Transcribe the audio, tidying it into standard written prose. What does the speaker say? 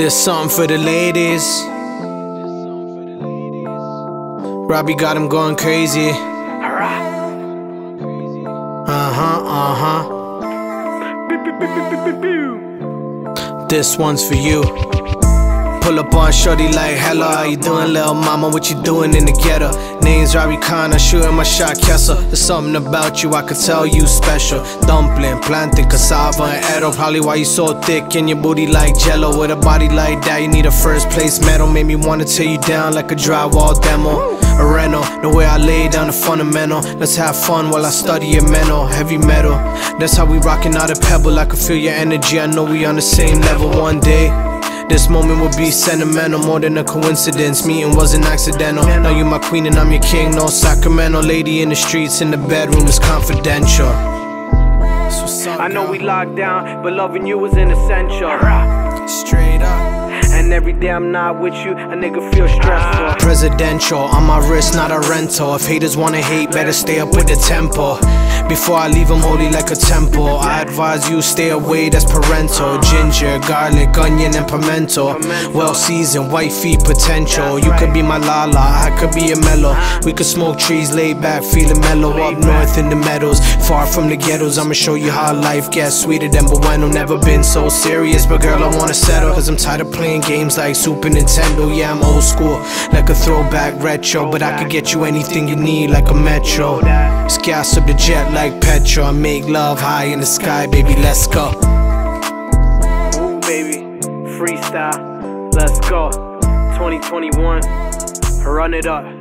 This song for the ladies. Robbie got him going crazy. This one's for you. Pull up on shorty like, hello, how you doing, little mama? What you doing in the ghetto? Name's Robbie Khan, I'm shooting my shot, Kessa. There's something about you, I could tell you special. Dumpling, planting, cassava, and arrow. Probably why you so thick and your booty like jello. With a body like that, you need a first place medal. Made me wanna tear you down like a drywall demo. A reno, the way I lay down the fundamental. Let's have fun while I study your mental. Heavy metal, that's how we rockin' out of Pebble. I can feel your energy, I know we on the same level. One day, this moment will be sentimental, more than a coincidence. Meeting wasn't accidental. Now you're my queen and I'm your king, no Sacramento. Lady in the streets, in the bedroom is confidential. I know we locked down, but loving you is an essential. Straight up. And every day I'm not with you, a nigga feel stressful. Presidential, on my wrist, not a rental. If haters wanna hate, better stay up with the tempo. Before I leave them holy like a temple. I advise you stay away, that's parental. Ginger, garlic, onion and pimento. Well seasoned, white feet potential. You could be my Lala, I could be a mellow. We could smoke trees, lay back, feeling mellow. Up north in the meadows, far from the ghettos. I'ma show you how life gets sweeter than bueno. Never been so serious, but girl I wanna settle. Cause I'm tired of playing games like Super Nintendo. Yeah, I'm old school, like a throwback retro. But I could get you anything you need like a metro. Gas up the jet like petrol. I make love high in the sky, baby, let's go. Ooh, baby, freestyle, let's go. 2021, run it up.